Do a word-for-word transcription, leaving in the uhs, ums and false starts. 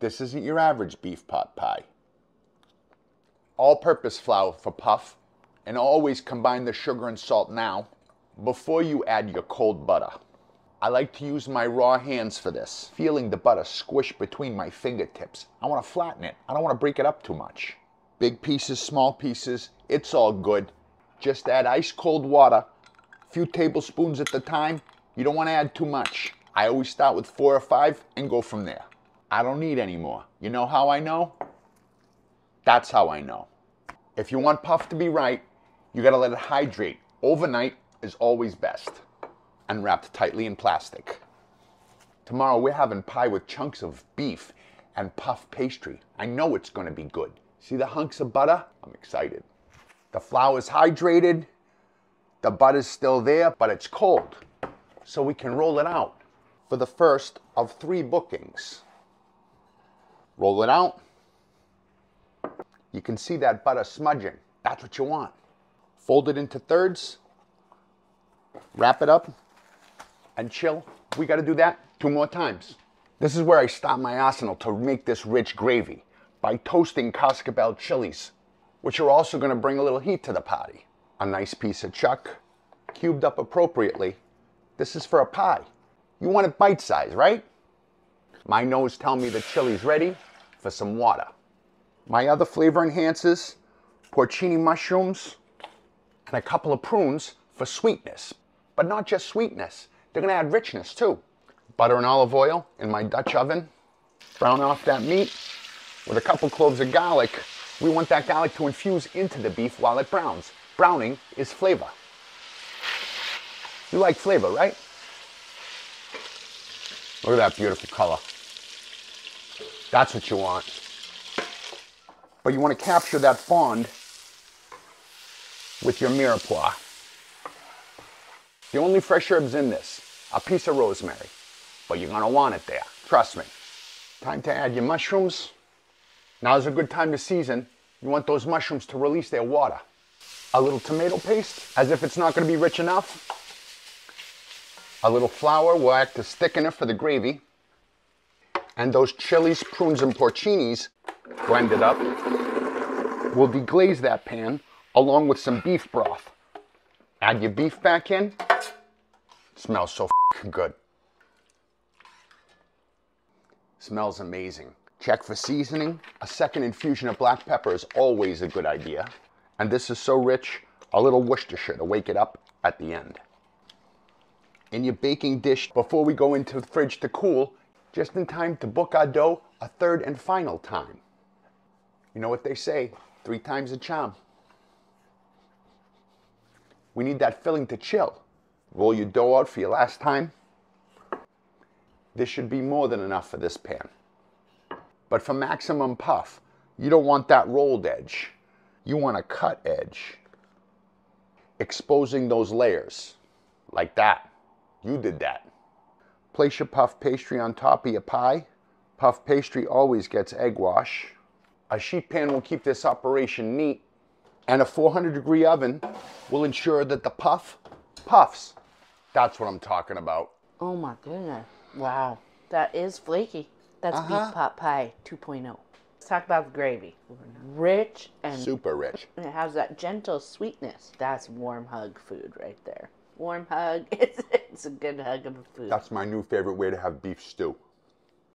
This isn't your average beef pot pie. All-purpose flour for puff, and always combine the sugar and salt now before you add your cold butter. I like to use my raw hands for this, feeling the butter squish between my fingertips. I want to flatten it. I don't want to break it up too much. Big pieces, small pieces, it's all good. Just add ice cold water, a few tablespoons at the time. You don't want to add too much. I always start with four or five and go from there. I don't need any more. You know how I know? That's how I know. If you want puff to be right, you gotta let it hydrate. Overnight is always best. And wrapped tightly in plastic. Tomorrow we're having pie with chunks of beef and puff pastry. I know it's gonna be good. See the hunks of butter? I'm excited. The flour's hydrated. The butter's still there, but it's cold. So we can roll it out for the first of three bookings. Roll it out. You can see that butter smudging. That's what you want. Fold it into thirds. Wrap it up and chill. We got to do that two more times. This is where I start my arsenal to make this rich gravy by toasting cascabel chilies, which are also going to bring a little heat to the party. A nice piece of chuck, cubed up appropriately. This is for a pie. You want it bite-sized, right? My nose tells me the chili's ready for some water. My other flavor enhancers, porcini mushrooms, and a couple of prunes for sweetness. But not just sweetness, they're gonna add richness too. Butter and olive oil in my Dutch oven. Brown off that meat with a couple cloves of garlic. We want that garlic to infuse into the beef while it browns. Browning is flavor. You like flavor, right? Look at that beautiful color. That's what you want. But you want to capture that fond with your mirepoix. The only fresh herbs in this, a piece of rosemary, but you're going to want it there. Trust me. Time to add your mushrooms. Now's a good time to season. You want those mushrooms to release their water. A little tomato paste, as if it's not going to be rich enough. A little flour will act as thickener for the gravy. And those chilies, prunes, and porcinis, blended up, we'll deglaze that pan along with some beef broth. Add your beef back in. It smells so f***ing good. Smells amazing. Check for seasoning. A second infusion of black pepper is always a good idea. And this is so rich, a little Worcestershire to wake it up at the end. In your baking dish, before we go into the fridge to cool, just in time to book our dough a third and final time. You know what they say, three times a charm. We need that filling to chill. Roll your dough out for your last time. This should be more than enough for this pan. But for maximum puff, you don't want that rolled edge. You want a cut edge. Exposing those layers, like that. You did that. Place your puff pastry on top of your pie. Puff pastry always gets egg wash. A sheet pan will keep this operation neat, and a four hundred degree oven will ensure that the puff puffs. That's what I'm talking about. Oh my goodness. Wow. That is flaky. That's uh-huh. Beef pot pie two point oh. Let's talk about the gravy. Rich and... super rich. And it has that gentle sweetness. That's warm hug food right there. Warm hug. It's, it's a good hug of a food. That's my new favorite way to have beef stew.